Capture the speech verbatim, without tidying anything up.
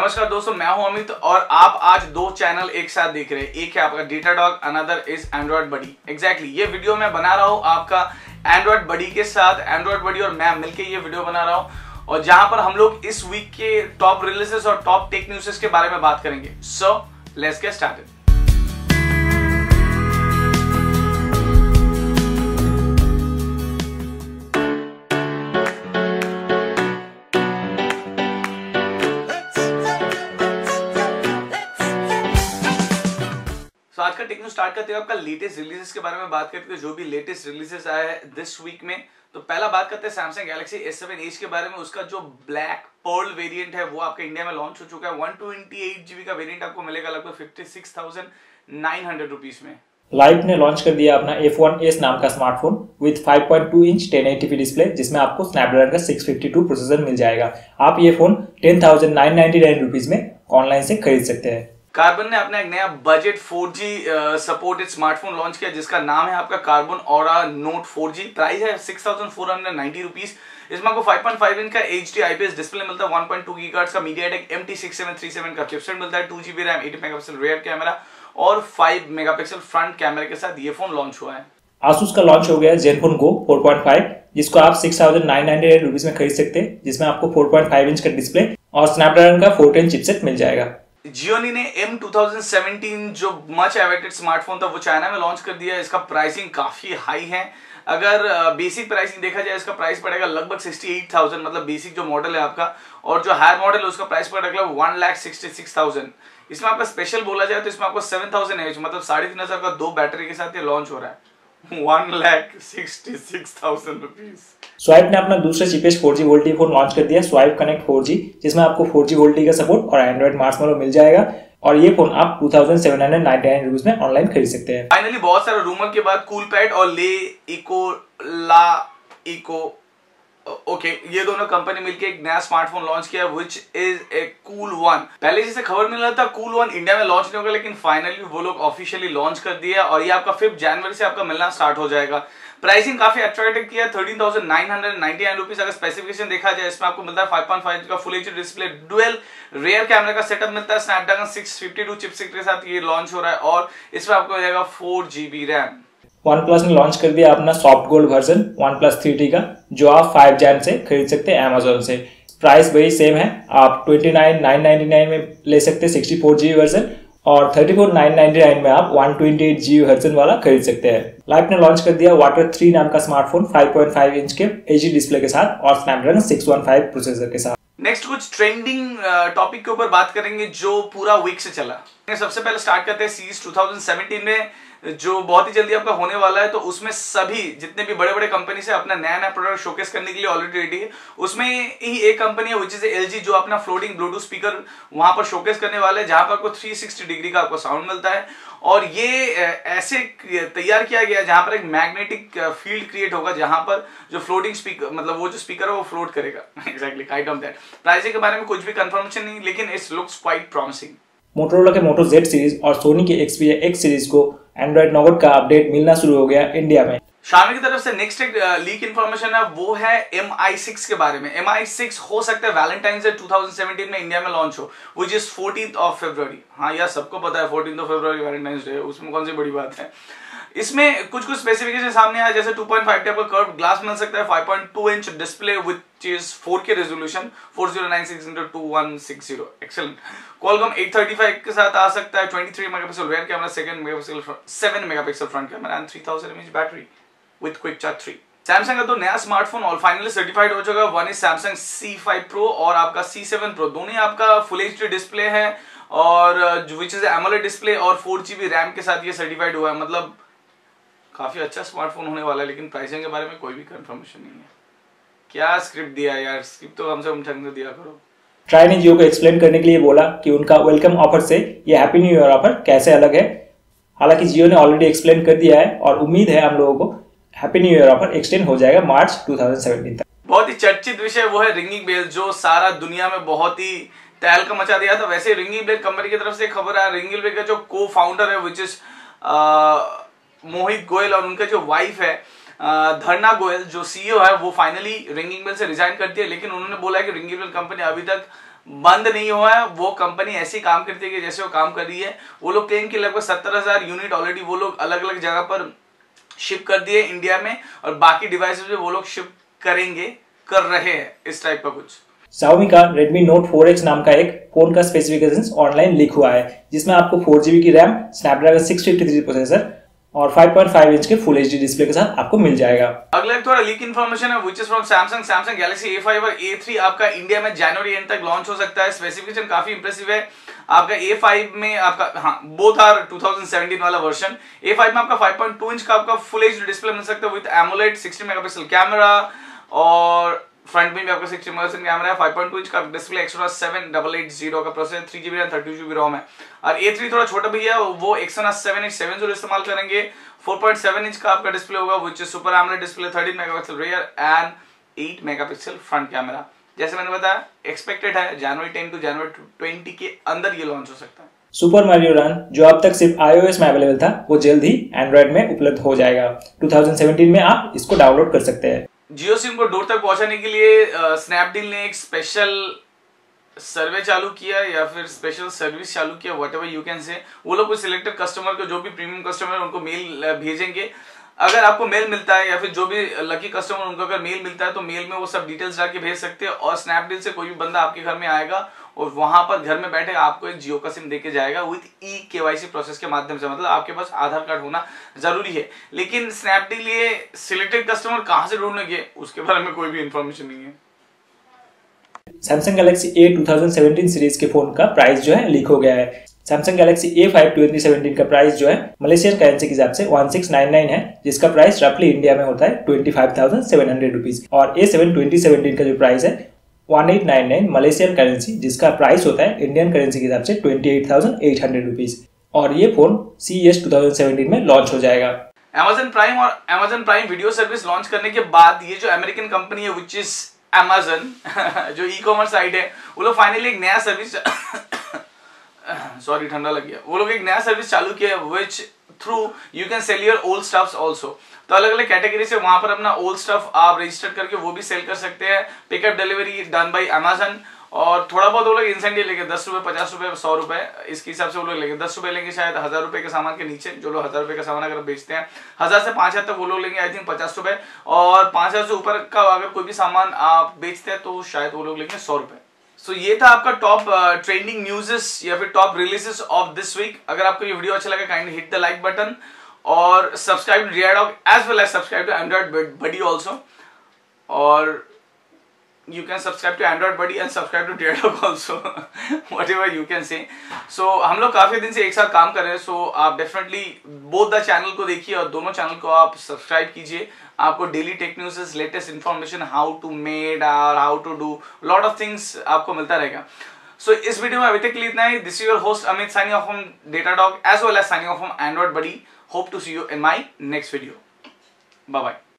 नमस्कार दोस्तों, मैं हूं अमित और आप आज दो चैनल एक साथ देख रहे हैं। एक है आपका data dock, another is Android buddy. Exactly ये वीडियो मैं बना रहा हूं आपका एंड्रॉइड बडी के साथ। एंड्रॉइड बडी और मैं मिलके ये वीडियो बना रहा हूं और जहां पर हम लोग इस वीक के टॉप रिलीजेस और टॉप टेक न्यूज़ेस के बारे में बात करेंगे। So let's get started. आज का टेक्नो स्टार्ट करते हैं आपका लेटेस्ट रिलीजेस के बारे में बात करते हैं, जो भी लेटेस्ट रिलीजेस आया है दिस वीक में। तो पहला बात करते हैं Samsung Galaxy A seven H के बारे में। उसका जो ब्लैक पर्ल वेरिएंट है वो आपके इंडिया में लॉन्च हो चुका है। वन टू एट जीबी का वेरिएंट आपको मिलेगा लगभग छप्पन हज़ार नौ सौ रुपीस में। लाइफ ने लॉन्च कर दिया अपना एफ वन एस नाम का smartphone with five point two inch ten eighty p display, जिसमें आपको स्नैपड्रैगन का सिक्स फिफ्टी टू प्रोसेसर मिल जाएगा। आप ये phone ten thousand nine hundred ninety nine rupees में ऑनलाइन से खरीद सकते हैं। कार्बन ने अपना एक नया budget four G supported smartphone launch किया, जिसका नाम है आपका Karbonn Aura Note four G. Price है six thousand four hundred ninety rupees. इसमें आपको फाइव पॉइंट फाइव इंच का एचडी आईपीएस डिस्प्ले मिलता है, वन पॉइंट टू गीगाहर्ट्ज का MediaTek M T six seven three seven का चिपसेट मिलता है, two GB RAM, eight megapixel rear camera और फाइव मेगापिक्सल फ्रंट कैमरा के साथ ये फोन लॉन्च हुआ है। आसूस का लॉन्च हो गया Zenfone Go four point five, जिसको आप six thousand nine hundred rupees में खरीद सकते हैं, जिसमें आपको फोर पॉइंट फाइव इंच का डिस्प्ले और स्नैपड्रैगन का फोर टेन चिपसेट मिल जाएगा। जियोनी ने एम टू थाउजेंड सेवनटीन जो मच एवेटेड स्मार्टफोन था वो चाइना में लॉन्च कर दिया है। इसका प्राइसिंग काफी हाई है। अगर बेसिक प्राइसिंग देखा जाए, इसका प्राइस पड़ेगा लगभग सिक्सटी एट थाउजेंड, मतलब बेसिक जो मॉडल है आपका, और जो हायर मॉडल है उसका प्राइस पड़ेगा one lakh sixty six thousand. इसमें आपका स्पेशल बोला जाए तो इसमें आपको सेवन थाउजेंड एच मतलब साढ़े तीन हजार का दो बैटरी के साथ ये लॉन्च हो रहा है, one lakh sixty six thousand rupees. Swipe ने अपना दूसरा cheapest four G VoLTE phone launch कर दिया, स्वाइप कनेक्ट फोर जी, जिसमें आपको फोर जी वोल्टी का सपोर्ट और एंड्रॉइड मार्शमैलो मिल जाएगा और ये फोन आप two thousand seven hundred ninety nine rupees में ऑनलाइन खरीद सकते हैं। फाइनली बहुत सारे रूमर के बाद कूलपैड और LeEco LeEco okay okay, ये दोनों कंपनी मिलकर एक नया स्मार्टफोन लॉन्च किया, which is a cool one. पहले जैसे खबर मिल रहा था कूल वन इंडिया में लॉन्च नहीं होगा, लेकिन फाइनली वो लोग ऑफिशियली लॉन्च कर दिया और ये आपका फिफ्थ जनवरी से आपका मिलना स्टार्ट हो जाएगा। प्राइसिंग काफी अट्रैक्टिव किया, thirteen thousand nine hundred ninety nine rupees. अगर स्पेसिफिकेशन देखा जाए, इसमें आपको मिलता है फाइव पॉइंट फाइव इंच का full H D display, dual rear camera का सेटअप मिलता है, Snapdragon six fifty two chipset के साथ ये लॉन्च हो रहा है और इसमें आपको मिलेगा फोर जीबी रैम। OnePlus ने लॉन्च कर दिया अपना soft gold version OnePlus three T का, जो आप फाइव जैन से खरीद सकते हैं Amazon से। प्राइस वही सेम है, आप twenty nine thousand nine hundred ninety nine में ले सकते हैं sixty four G B version और thirty four thousand nine hundred ninety nine में आप one twenty eight G B version वाला खरीद सकते हैं। Lyf ने लॉन्च कर दिया वाटर थ्री नाम का smartphone five point five inch के एच डी डिस्प्ले के साथ और स्नैपड्रैगन सिक्स फिफ्टीन प्रोसेसर के साथ। नेक्स्ट कुछ ट्रेंडिंग टॉपिक के ऊपर बात करेंगे जो पूरा वीक से चला। सबसे पहले स्टार्ट करते हैं सीरीज टू थाउजेंड सेवनटीन में, जो बहुत ही जल्दी आपका होने वाला है। तो उसमें सभी जितने भी बड़े बड़े कंपनी से अपना नया नया प्रोडक्ट शोकेस करने के लिए ऑलरेडी रेडी है। उसमें ही एक कंपनी है विच इज एलजी, जो अपना फ्लोटिंग ब्लूटूथ स्पीकर वहां पर शोकेस करने वाला है, जहां पर आपको थ्री सिक्सटी डिग्री का आपको साउंड मिलता है और ये ऐसे तैयार किया गया है जहां पर एक मैग्नेटिक फील्ड क्रिएट होगा, जहां पर जो फ्लोटिंग स्पीकर मतलब वो जो स्पीकर है वो फ्लोट करेगा। Exactly kind of that. Pricing के बारे में कुछ भी कंफर्मेशन नहीं, लेकिन it's looks quite promising. Motorola के मोटो जेड सीरीज और सोनी के एक्सपीरिया एक्स सीरीज को एंड्रॉइड नॉगट का अपडेट मिलना शुरू हो गया इंडिया में। शामी की तरफ से नेक्स्ट एक लीक इन्फॉर्मेशन है, वो है एम आई सिक्स के बारे में। एम आई सिक्स हो सकता है Valentine's Day two thousand seventeen में इंडिया में लॉन्च हो, which is fourteenth of February. हाँ यार, सबको पता है fourteenth of February Valentine's Day, उसमें कौन सी बड़ी बात है। इसमें कुछ कुछ स्पेसिफिकेशन सामने आया, जैसे टू पॉइंट फाइव टाइप का कर्व ग्लास मिल सकता है, five point two inch display which is four K resolution, forty ninety six by twenty one sixty, excellent. Qualcomm eight thirty five के साथ आ सकता है, twenty three megapixel rear camera, seven megapixel front camera and three thousand M A H battery with quick charge three. Samsung का तो नया smartphone और finally certified हो चुका है, one is Samsung C five pro और आपका सी सेवन प्रो, दोनों आपका फुल एचडी डिस्प्ले है और विच इज एमोलेड डिस्प्ले और फोर जीबी रैम के साथ ये सर्टिफाइड हुआ है। मतलब काफी अच्छा स्मार्टफोन होने वाला है, लेकिन प्राइसिंग के बारे में कोई भी कंफर्मेशन नहीं है। क्या स्क्रिप्ट दिया यार, स्क्रिप्ट तो कम से कम ढंग से दिया करो। ट्राई ने जियो को एक्सप्लेन करने के लिए बोला कि उनका वेलकम ऑफर से ये हैप्पी न्यू ईयर ऑफर कैसे अलग है। हालांकि जियो ने ऑलरेडी एक्सप्लेन कर दिया है और उम्मीद है हम लोगों को happy new year offer extend हो जाएगा मार्च टू थाउजेंड सेवनटीन तक। बहुत ही चर्चित विषय वो है रिंगिंग बेल, जो सारा दुनिया में बहुत ही तहलका मचा दिया था। वैसे रिंगिंग बेल कंपनी की तरफ से खबर आया, रिंगिंग बेल का जो को फाउंडर है विच इज मोहित गोयल और उनका जो वाइफ है धरना गोयल, जो सीईओ है, वो फाइनली रिंगिंग बेल से रिजाइन कर दी है। लेकिन उन्होंने बोला है कि रिंगिंग बेल कंपनी अभी तक बंद नहीं हुआ है। वो कंपनी ऐसे काम करती है जैसे वो काम कर रही है। वो लोग कहेंगे लगभग सत्तर हजार यूनिट ऑलरेडी वो लोग अलग अलग जगह पर शिप कर दिए इंडिया में, और बाकी डिवाइसेस पे वो लोग शिप करेंगे कर रहे हैं इस टाइप का कुछ। Xiaomi का Redmi Note फोर एक्स नाम का एक फोन का स्पेसिफिकेशंस ऑनलाइन लीक हुआ है, जिसमें आपको फोर जी बी की रैम, Snapdragon six fifty three processor और फाइव पॉइंट फाइव इंच के फुल एचडी डिस्प्ले के साथ आपको मिल जाएगा। अगला एक थोड़ा लीक इन्फॉर्मेशन है which is from Samsung। Samsung Galaxy A five और A थ्री आपका इंडिया में जनवरी एंड तक लॉन्च हो सकता है। स्पेसिफिकेशन काफी इंप्रेसिव है। आपका A फ़ाइव में आपका हाँ both are two thousand seventeen वाला वर्जन। A फ़ाइव में आपका फाइव पॉइंट टू इंच का आपका फुल एचडी डिस्प्ले मिल सकता है with AMOLED sixty megapixel camera, और फ्रंट में भी आपका सिक्सटी मेगापिक्सल कैमरा है, फाइव पॉइंट टू इंच का display, seven eight eight zero का processor, three G B RAM, thirty two G B ROM है। और A थ्री थोड़ा छोटा भैया वो one eight seven eight seven zero इस्तेमाल करेंगे। फोर पॉइंट सेवन इंच का आपका डिस्प्ले होगा which is super AMOLED display, thirteen megapixel rear and eight megapixel front camera. जैसे मैंने बताया एक्सपेक्टेड है जनवरी टेन टू जनवरी ट्वेंटी के अंदर ये लॉन्च हो सकता है। सुपर मारियो रन जो अब तक सिर्फ iOS में अवेलेबल था वो जल्द ही एंड्रॉइड में उपलब्ध हो जाएगा। टू थाउज़ेंड सेवनटीन में आप इसको डाउनलोड कर सकते हैं। जियो सिम को दूर तक पहुंचाने के लिए स्नैपडील ने एक स्पेशल सर्वे चालू किया या फिर स्पेशल सर्विस चालू किया, व्हाटएवर यू कैन से। वो लोग कुछ सिलेक्टेड कस्टमर को, जो भी प्रीमियम कस्टमर उनको मेल भेजेंगे। अगर आपको मेल मिलता है या फिर जो भी लकी कस्टमर उनको अगर मेल मिलता है तो मेल में वो सब डिटेल्स डाल के भेज सकते हैं, और स्नैपडील से कोई भी बंदा आपके घर में आएगा और वहां पर घर में बैठे आपको एक जियो का सिम देके जाएगा विद ई केवाईसी प्रोसेस के माध्यम से। मतलब आपके पास आधार कार्ड होना जरूरी है, लेकिन स्नैपडील ये सिलेक्टेड कस्टमर कहां से ढूंढेंगे उसके बारे में कोई भी इंफॉर्मेशन नहीं है। Samsung Galaxy A two thousand seventeen series के फोन का प्राइस जो है लीक हो गया है। Samsung Galaxy A five twenty seventeen का प्राइस जो है मलेशियन करेंसी के हिसाब से वन सिक्स नाइन नाइन है, जिसका प्राइस रफली इंडिया में होता है twenty five thousand seven hundred rupees. और A सेवन ट्वेंटी सेवनटीन का जो प्राइस है one eight nine nine Malaysian currency, जिसका प्राइस होता है इंडियन करेंसी के हिसाब से twenty eight thousand eight hundred rupees. और ये phone C E S two thousand seventeen में लॉन्च हो जाएगा। Amazon Prime और Amazon Prime video service launch करने के बाद ये जो अमेरिकन कंपनी है विच इज Amazon जो ई कॉमर्स साइट है, वो लोग फाइनली एक नया सर्विस सॉरी ठंडा लग गया वो लोग एक नया सर्विस चालू किया which through you can sell your old stuffs also. तो अलग अलग कैटेगरी से वहां पर अपना ओल्ड स्टफ आप रजिस्टर करके वो भी सेल कर सकते हैं। Pickup delivery done by Amazon, और थोड़ा बहुत वो लोग इंसेंटिव लेके दस रुपए पचास रुपए सौ रुपए इसके हिसाब से वो लोग लेंगे। दस रुपए लेंगे शायद हजार रुपए के सामान के नीचे, जो लोग हजार रुपए का सामान अगर बेचते हैं हजार से पांच हजार तक वो लोग लेंगे आई थिंक पचास रुपए, और पांच हजार से ऊपर का अगर कोई भी सामान आप बेचते हैं तो शायद वो लोग लेंगे सौ रुपए। सो so, ये था आपका टॉप ट्रेंडिंग न्यूजेस या फिर top releases of this week. अगर आपको ये वीडियो अच्छा लगा kindly hit the like button और subscribe to Data Dock as well as subscribe to Android Buddy also, और you can subscribe to Android Buddy and subscribe to Data Dock also whatever you can say। so हम लोग काफी दिन से एक साथ काम कर रहे हैं, so आप definitely both the channel को देखिए और दोनों चैनल को आप सब्सक्राइब कीजिए। आपको daily tech news, latest information, how to made और how to do lot of things आपको मिलता रहेगा। सो so, इस वीडियो में अभी तक के लिए इतना ही। This is your host Amit signing off from Data Dock as well as signing off from Android Buddy। Hope to see you in my next video. Bye bye.